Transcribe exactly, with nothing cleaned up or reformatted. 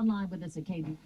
online with us at K B.